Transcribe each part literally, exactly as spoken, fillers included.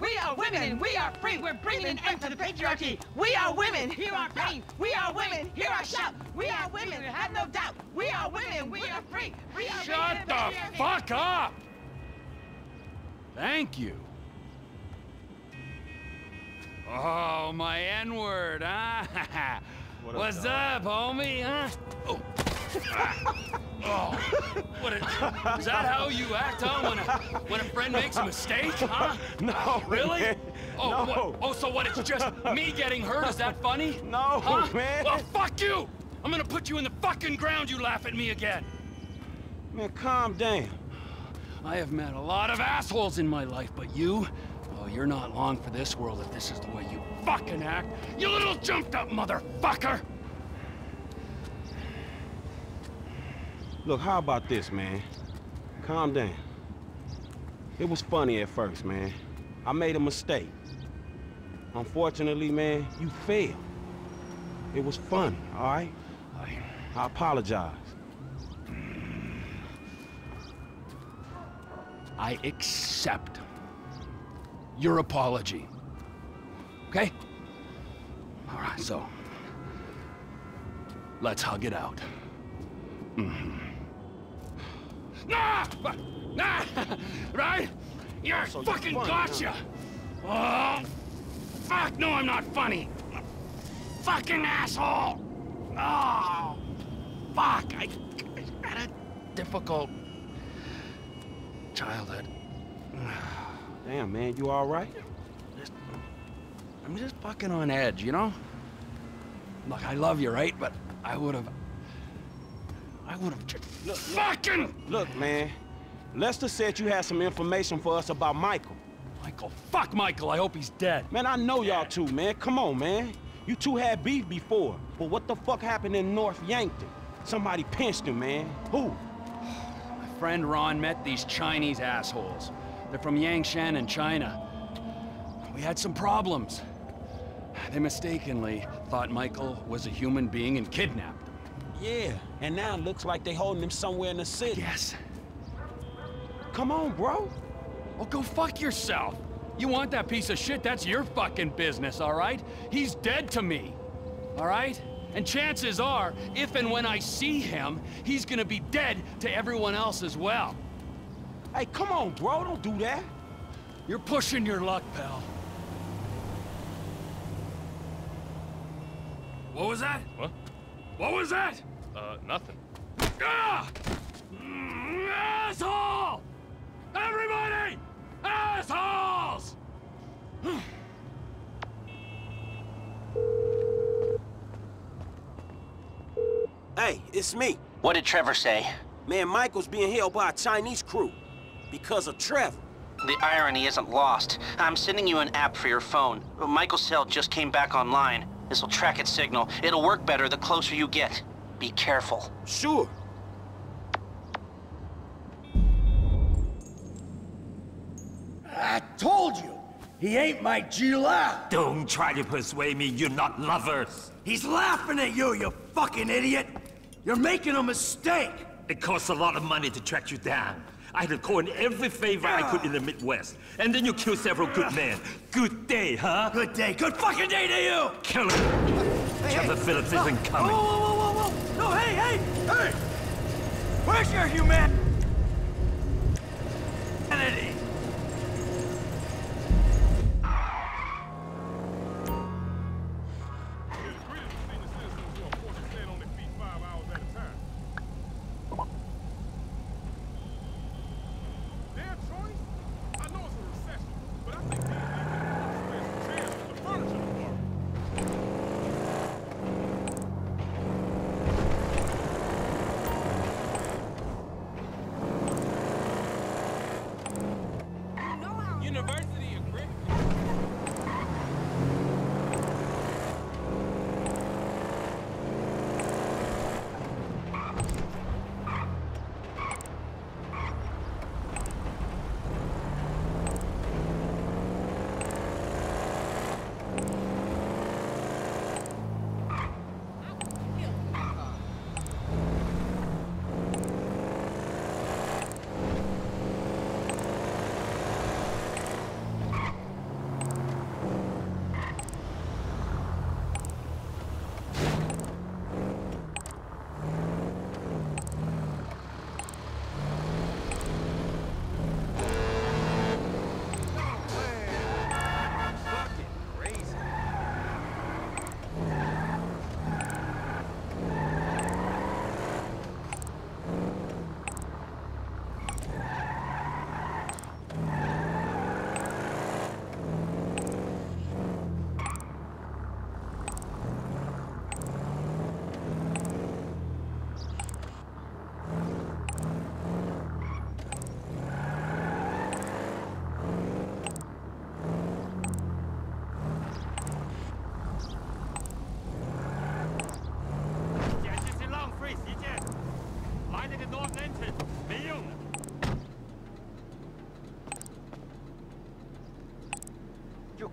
We are women, we are free, we're bringing an end to the patriarchy. We are women, hear our pain. We are women, hear our shout. We are women, have no doubt. We are women, we are free. We are Shut the fuck up! Thank you. Oh, my N-word, huh? What What's dog. up, homie, huh? Oh. Oh, what a, is that how you act, huh? When a, when a friend makes a mistake, huh? No, really? Man. Oh, no. What, oh, so what? It's just me getting hurt? Is that funny? No, huh? man. Well, fuck you! I'm gonna put you in the fucking ground. You laugh at me again. Man, calm down. I have met a lot of assholes in my life, but you, oh, you're not long for this world if this is the way you fucking act. You little jumped-up motherfucker! Look, how about this, man? Calm down. It was funny at first, man. I made a mistake. Unfortunately, man, you failed. It was funny, all right? I, I apologize. I accept your apology. Okay? All right, so let's hug it out. Mm-hmm. Nah! Nah! Right? You're so fucking funny, gotcha! Huh? Oh, fuck! No, I'm not funny! Fucking asshole! Oh, fuck! I, I had a difficult childhood. Damn, man, you all right? Just, I'm just fucking on edge, you know? Look, I love you, right? But I would have... I would have just... Look, fucking... Look, man. Lester said you had some information for us about Michael. Michael? Fuck Michael. I hope he's dead. Man, I know y'all two, man. Come on, man. You two had beef before. But what the fuck happened in North Yankton? Somebody pinched him, man. Who? My friend Ron met these Chinese assholes. They're from Yangshan in China. We had some problems. They mistakenly thought Michael was a human being and kidnapped. Yeah, and now it looks like they holding him somewhere in the city. Yes. Come on, bro. Well, go fuck yourself. You want that piece of shit, that's your fucking business, all right? He's dead to me, all right? And chances are, if and when I see him, he's gonna be dead to everyone else as well. Hey, come on, bro, don't do that. You're pushing your luck, pal. What was that? What? What was that? Uh, nothing. Ah! Asshole! Everybody! Assholes! Hey, it's me. What did Trevor say? Man, Michael's being held by a Chinese crew because of Trevor. The irony isn't lost. I'm sending you an app for your phone. Michael's cell just came back online. This'll track its signal. It'll work better the closer you get. Be careful. Sure. I told you! He ain't my Gila! Don't try to persuade me you're not lovers! He's laughing at you, you fucking idiot! You're making a mistake! It costs a lot of money to track you down. I had to call in every favor uh. I could in the Midwest. And then you killed several good men. Good day, huh? Good day. Good fucking day to you! Kill him! Hey, Trevor hey. Phillips isn't oh. coming. Whoa, whoa, whoa, whoa! No, hey, hey! Hey! Where's your humanity?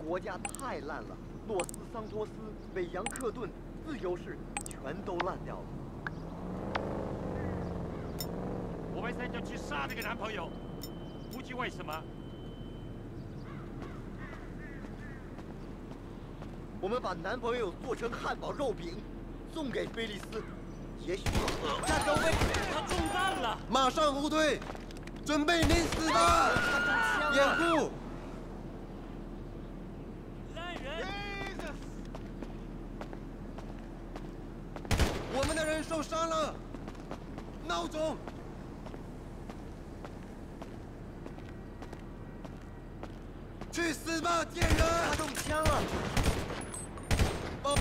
国家太烂了，洛斯、桑托斯、韦扬克顿、自由市全都烂掉了。我们现在要去杀那个男朋友，不知为什么。我们把男朋友做成汉堡肉饼，送给菲利斯。 也许战斗位他中弹了，马上后退，准备临死的掩护。烂人！我们的人受伤了，孬种。 去死吧，贱人！他中枪了。报。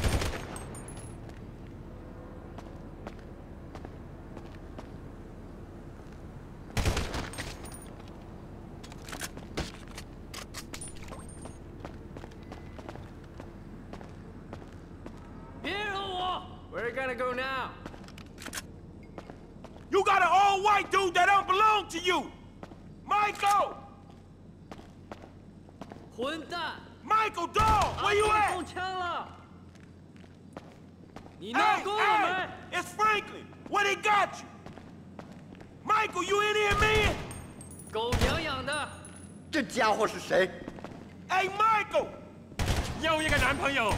You, Michael. 混蛋 ，Michael dog, where you at? 中枪了。你闹够了没 ？It's Franklin. What they got you? Michael, you in here, man? 狗娘养的。这家伙是谁 ？Hey, Michael. 又一个男朋友。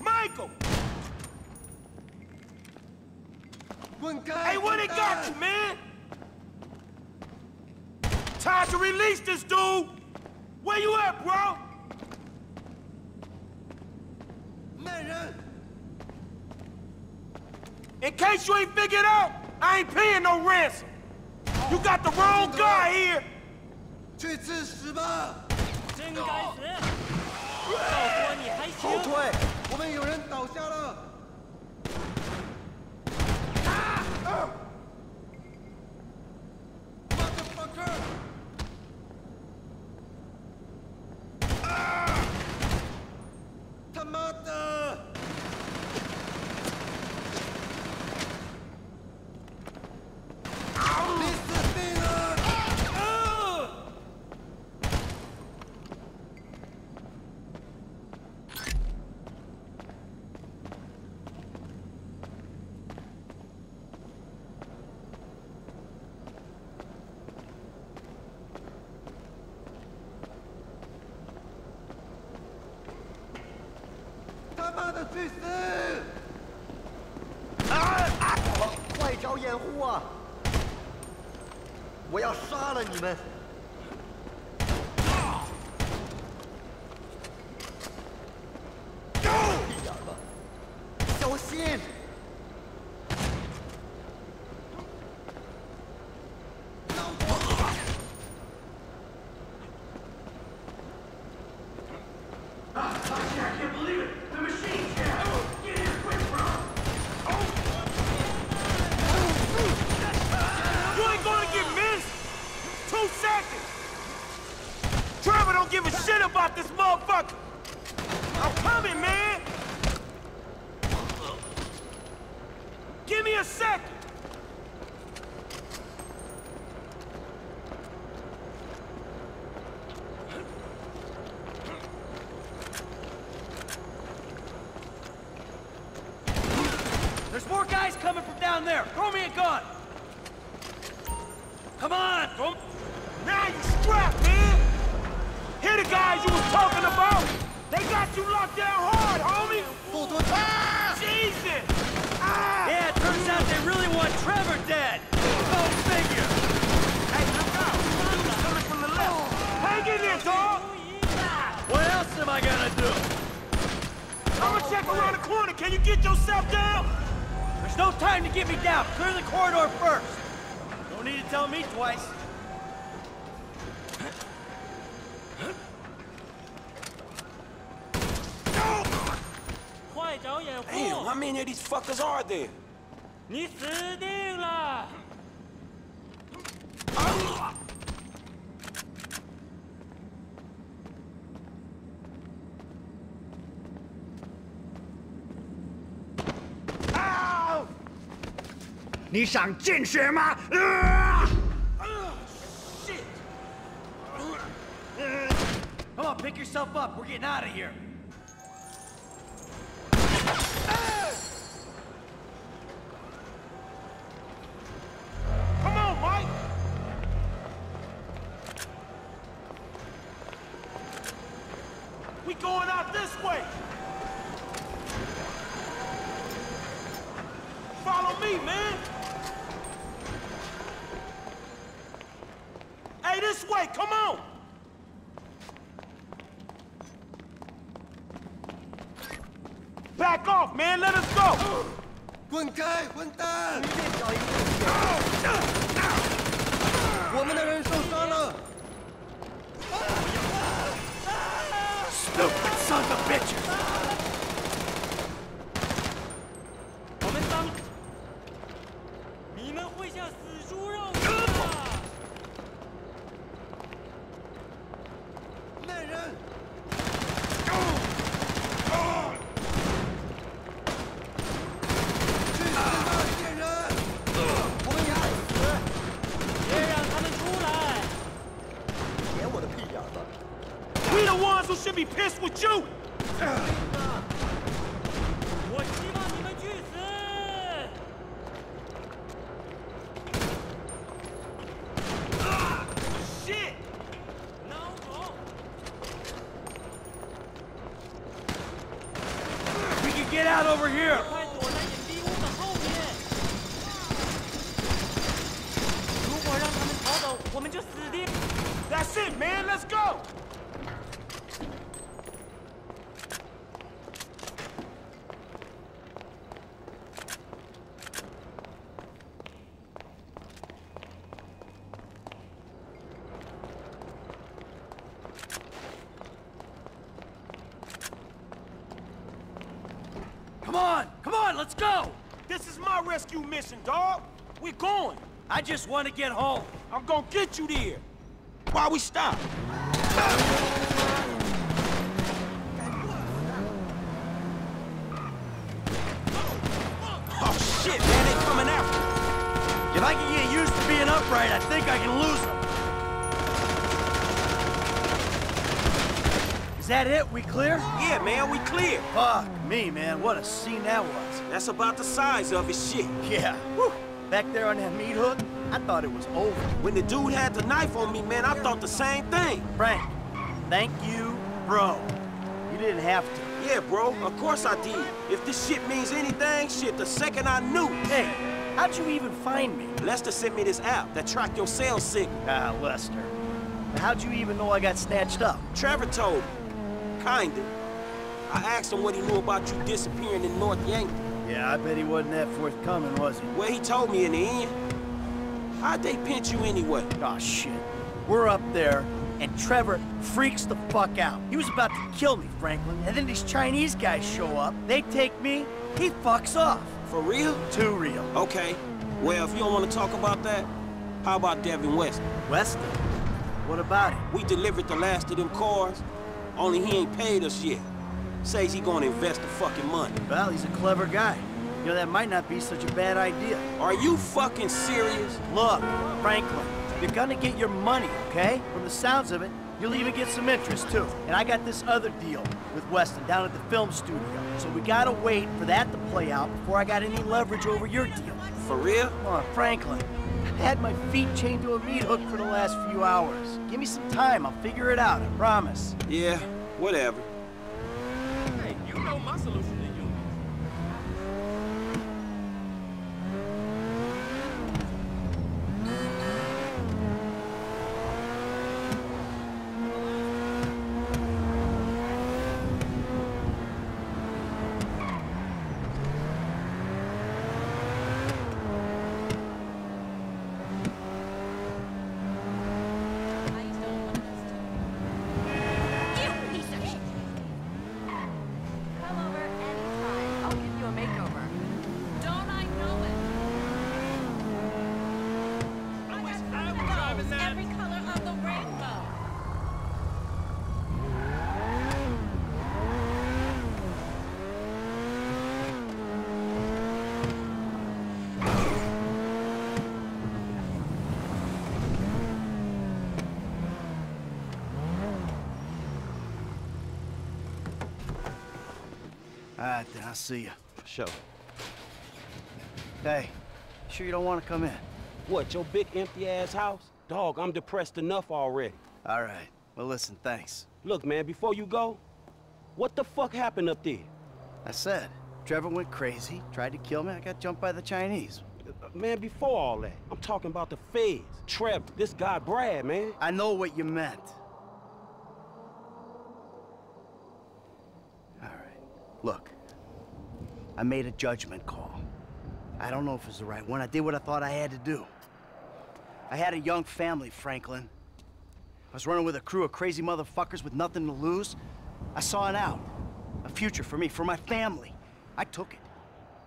Michael. 滚开 ！Hey, what they got you, man? Time to release this dude! Where you at, bro? Man. In case you ain't figured out, I ain't paying no ransom. You got the wrong guy here! Ah! Motherfucker! There. You dead. Ow! You want to bleed? Shit! Come on, pick your yourself up. We're getting out of here. Come on, Mike! We going out this way! Follow me, man! Hey, this way! Come on! Back off, man! Let us go! Stupid sons of bitches! That's it, man! Let's go! Come on! Come on, let's go! This is my rescue mission, dog. We're going! I just want to get home. I'm gonna get you there! Why we stop? Oh shit, man, they coming after me. If I can get used to being upright, I think I can lose them. Is that it? We clear? Yeah, man, we clear. Fuck me, man, what a scene that was. That's about the size of his shit. Yeah. Woo. Back there on that meat hook, I thought it was over. When the dude had the knife on me, man, I thought the same thing. Frank, thank you, bro. You didn't have to. Yeah, bro, of course I did. If this shit means anything, shit, the second I knew. Hey, how'd you even find me? Lester sent me this app that tracked your cell signal. Ah, Lester. But how'd you even know I got snatched up? Trevor told me. Kinda. I asked him what he knew about you disappearing in North Yankton. Yeah, I bet he wasn't that forthcoming, was he? Well, he told me in the end. How'd they pinch you anyway? Aw, shit. We're up there, and Trevor freaks the fuck out. He was about to kill me, Franklin, and then these Chinese guys show up. They take me, he fucks off. For real? Too real. Okay. Well, if you don't want to talk about that, how about Devin Weston? Weston? What about it? We delivered the last of them cars, only he ain't paid us yet. Says he gonna invest the fucking money. Well, he's a clever guy. You know, that might not be such a bad idea. Are you fucking serious? Look, Franklin, you're gonna get your money, okay? From the sounds of it, you'll even get some interest, too. And I got this other deal with Weston down at the film studio. So we gotta wait for that to play out before I got any leverage over your deal. For real? Come on, Franklin. I had my feet chained to a meat hook for the last few hours. Give me some time, I'll figure it out, I promise. Yeah, whatever. My solution to you. You piece of shit. Alright then, I'll see you. Sure. Hey, sure you don't want to come in? What, your big empty ass house? Dog, I'm depressed enough already. Alright, well listen, thanks. Look man, before you go, what the fuck happened up there? I said, Trevor went crazy, tried to kill me, I got jumped by the Chinese. Man, before all that, I'm talking about the feds. Trevor, this guy Brad, man. I know what you meant. All right, look, I made a judgment call. I don't know if it's the right one. I did what I thought I had to do. I had a young family, Franklin. I was running with a crew of crazy motherfuckers with nothing to lose. I saw an out, a future for me, for my family. I took it.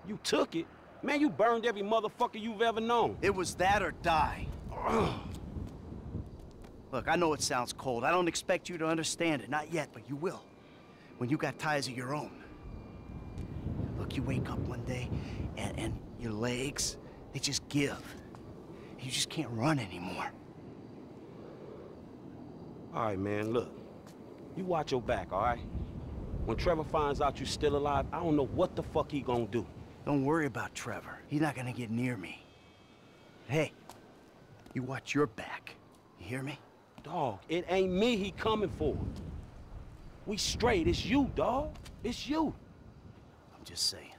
You took it? Man, you burned every motherfucker you've ever known. It was that or die. Ugh. Look, I know it sounds cold. I don't expect you to understand it. Not yet, but you will. When you got ties of your own. Look, you wake up one day, and, and your legs, they just give. You just can't run anymore. All right, man, look. You watch your back, all right? When Trevor finds out you're still alive, I don't know what the fuck he gonna do. Don't worry about Trevor. He's not gonna get near me. Hey, you watch your back. You hear me? Dog, it ain't me he coming for. We straight. It's you, dog. It's you. I'm just saying.